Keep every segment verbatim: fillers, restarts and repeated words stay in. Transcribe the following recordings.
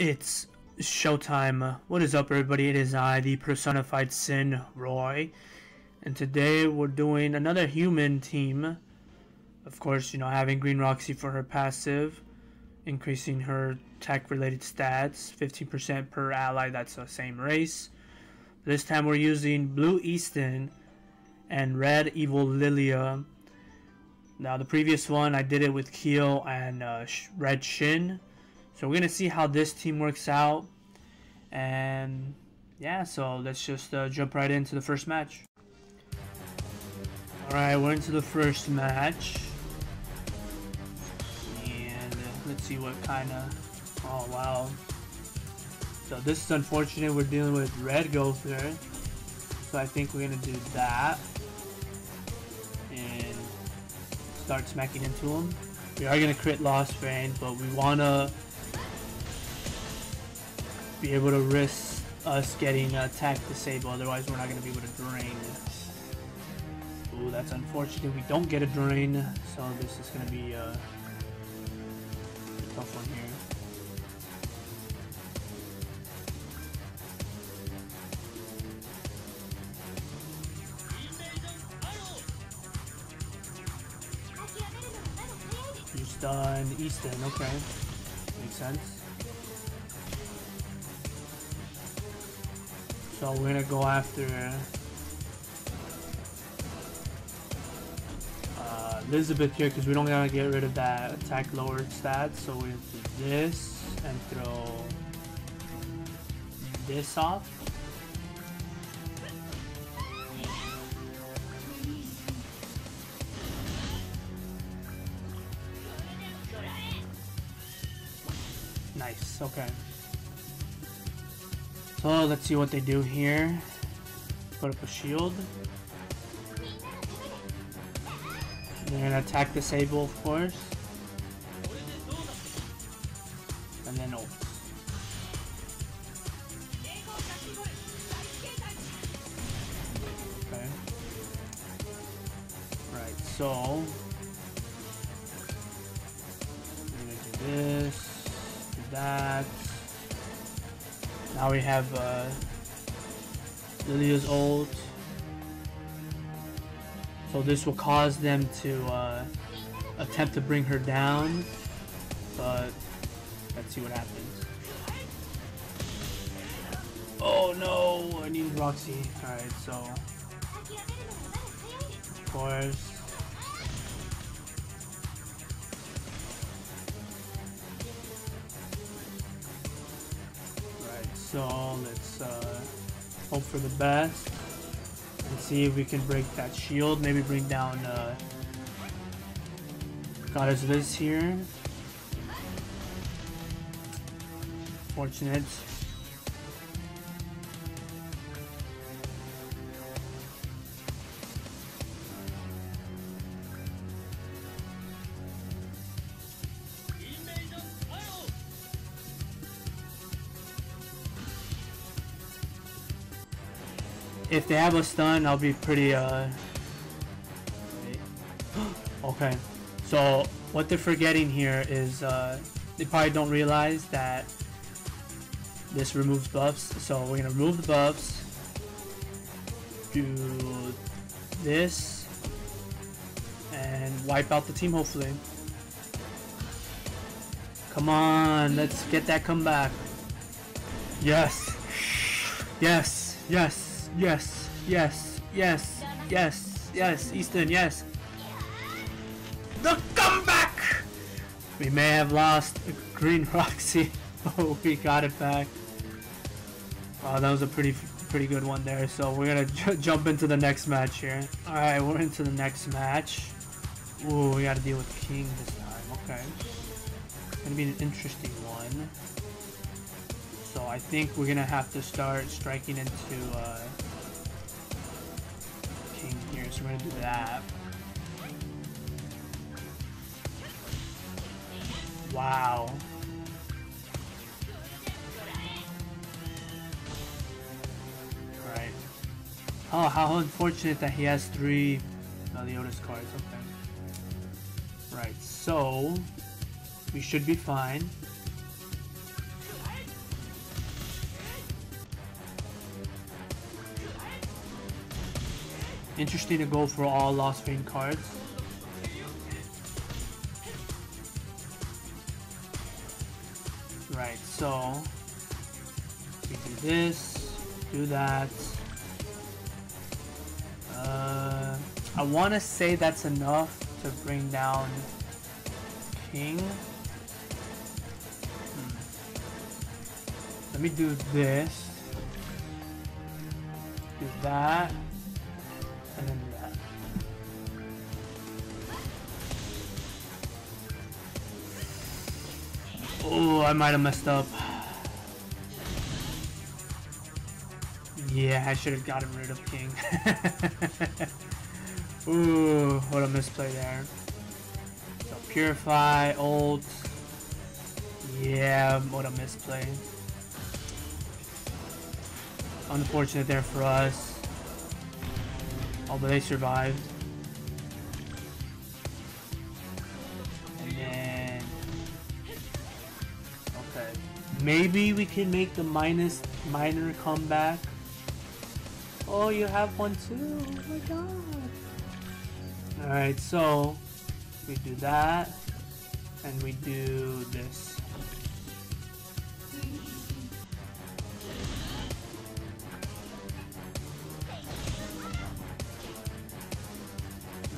It's showtime. What is up, everybody? It is I, the Personified Sin Roy, and today we're doing another human team. Of course, you know, having Green Roxy for her passive, increasing her tech related stats fifteen percent per ally that's the same race. This time we're using Blue Eastin and Red Evil Lilia. Now the previous one I did it with Keel and uh, Red Shin. So we're going to see how this team works out, and yeah, so let's just uh, jump right into the first match. Alright, we're into the first match, and let's see what kind of, oh wow, so this is unfortunate, we're dealing with Red Gopher, so I think we're going to do that, and start smacking into him. We are going to crit Lost Vein, but we want to be able to risk us getting attack disabled, otherwise we're not going to be able to drain. Ooh, that's unfortunate. We don't get a drain, so this is going to be uh, a tough one here. You stun Eastin, okay. Makes sense. So we're gonna go after uh, Elizabeth here because we don't gotta get rid of that attack lower stat. So we're gonna do this and throw this off. Nice, okay. So let's see what they do here. Put up a shield. They're gonna attack disable, of course. And then ult. Okay. Right, so we're gonna do this, do that. Now we have uh, Lilia's ult, so this will cause them to uh, attempt to bring her down, but let's see what happens. Oh no, I need Roxy. Alright, so of course. So let's uh, hope for the best and see if we can break that shield. Maybe bring down uh, Goddess Viz here. Fortunate. If they have a stun, I'll be pretty, uh... okay. So, what they're forgetting here is, uh... they probably don't realize that this removes buffs. So, we're gonna remove the buffs. Do this. And wipe out the team, hopefully. Come on, let's get that comeback. Yes! Yes! Yes! Yes, yes, yes, yes, yes, Eastin, yes. The comeback! We may have lost Green Roxy, but we got it back. Wow, that was a pretty pretty good one there. So we're going to jump into the next match here. Alright, we're into the next match. Ooh, we got to deal with King this time, okay. It's going to be an interesting one. So I think we're going to have to start striking into uh, King here, so we're going to do that. Wow. Alright. Oh, how unfortunate that he has three uh, Leonis cards, okay. Right, so we should be fine. Interesting to go for all Lost Vein cards. Right, so we do this, do that. Uh, I want to say that's enough to bring down King. Hmm. Let me do this, do that, and then do that. Oh, I might have messed up. Yeah, I should have gotten rid of King. Ooh, what a misplay there. So Purify, ult. Yeah, what a misplay. Unfortunate there for us. Although they survived. And then... okay. Maybe we can make the Minus Miner comeback. Oh, you have one too. Oh my god. Alright, so we do that. And we do this.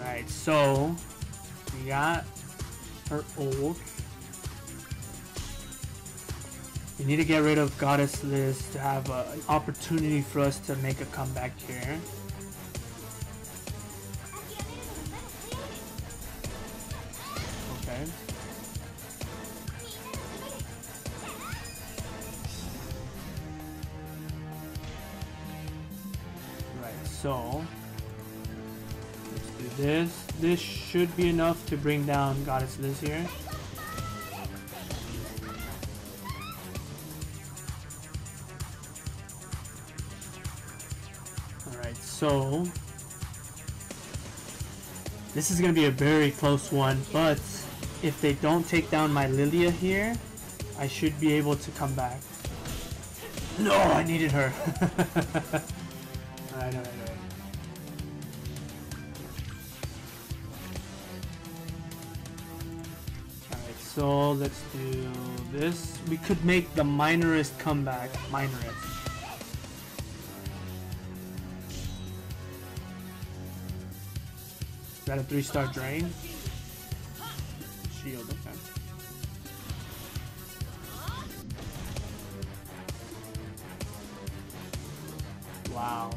Alright, so we got her ult. We need to get rid of Goddess Liz to have a, an opportunity for us to make a comeback here. Okay. Right, so let's do this. This should be enough to bring down Goddess Liz here. So, this is going to be a very close one, but if they don't take down my Lilia here, I should be able to come back. No, I needed her. Alright, alright, alright. Alright, so let's do this. We could make the Minorist comeback. Minorist. Got a three-star drain. Shield, okay. Wow.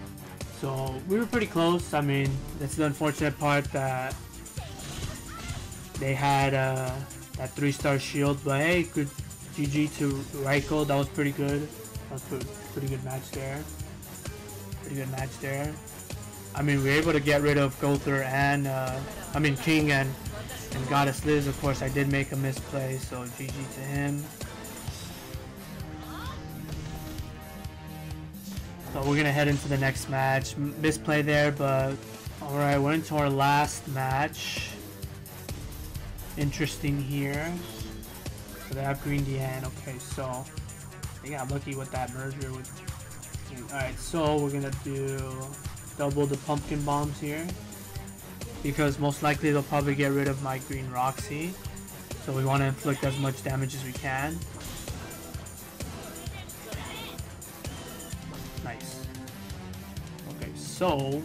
So we were pretty close. I mean, that's the unfortunate part that they had uh, that three-star shield. But hey, good G G to Raiko. That was pretty good. That was pretty, pretty good match there. Pretty good match there. I mean, we were able to get rid of Gowther and, uh, I mean, King and, and Goddess Liz. Of course, I did make a misplay, so G G to him. So we're going to head into the next match. Misplay there, but alright, we're into our last match. Interesting here. So they have Green Dean. Okay, so they got lucky with that merger. With Alright, so we're going to do... double the pumpkin bombs here because most likely they'll probably get rid of my Green Roxy, so we want to inflict as much damage as we can. Nice. Okay, so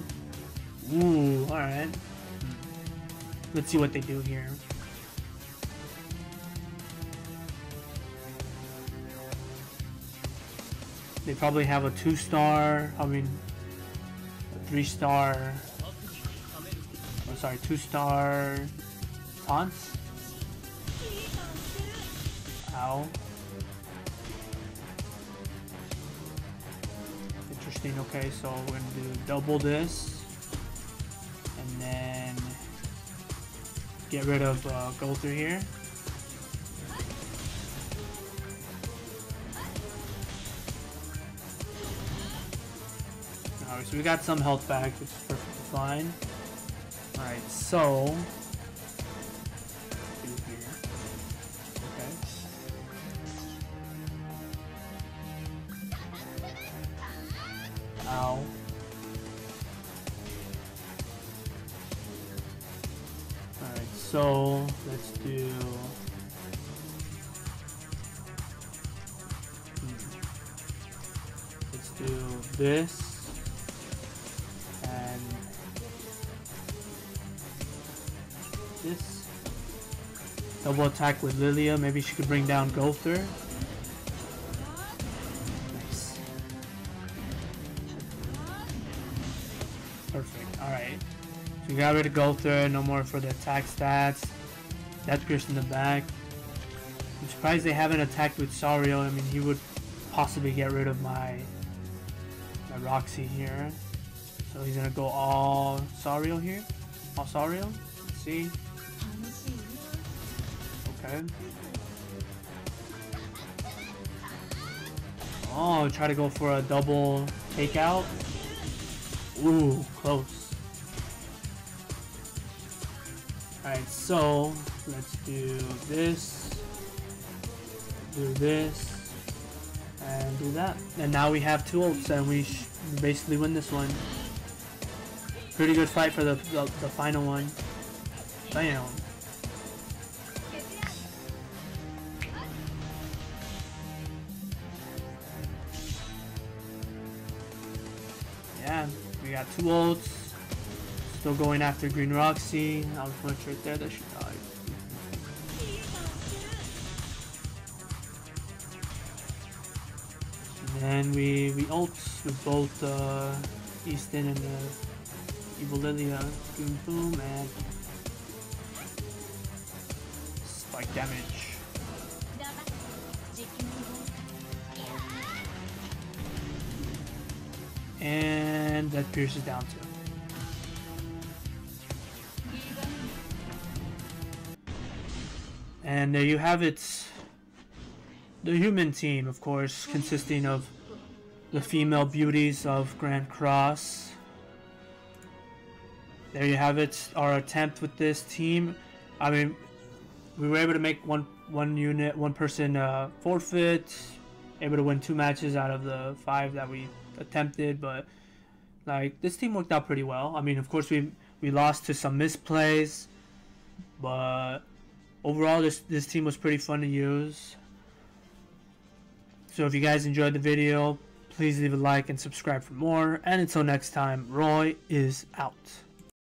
ooh, alright, let's see what they do here. They probably have a two-star, I mean Three star, oh, sorry, two star taunts. Ow. Interesting. Okay, so we're gonna do double this, and then get rid of uh, Gowther here. So we got some health back, which is perfectly fine. Alright, so... okay. Ow. So let's do. Hmm. Let's do this and this. Double attack with Lilia. Maybe she could bring down Gowther. Nice. Perfect. All right. So we got rid of Gowther, no more for the attack stats. Death Pierce in the back. I'm surprised they haven't attacked with Sariel. I mean, he would possibly get rid of my, my Roxy here. So he's gonna go all Sariel here. All Sariel? Let's see. Okay. Oh, try to go for a double takeout. Ooh, close. Alright, so let's do this, do this, and do that. And now we have two ults and we sh basically win this one. Pretty good fight for the, the, the final one. Bam! Yeah, we got two ults. Still going after Green Roxy. I was much right there that she died. And then we we ult with both uh, Eastin and the Evil Lilia. Boom, boom, and spike damage. And that pierces down too. And there you have it, the human team, of course, consisting of the female beauties of Grand Cross. There you have it, our attempt with this team. I mean, we were able to make one one unit, one person uh, forfeit, able to win two matches out of the five that we attempted, but like this team worked out pretty well. I mean, of course, we, we lost to some misplays, but overall, this, this team was pretty fun to use. So if you guys enjoyed the video, please leave a like and subscribe for more. And until next time, Roy is out.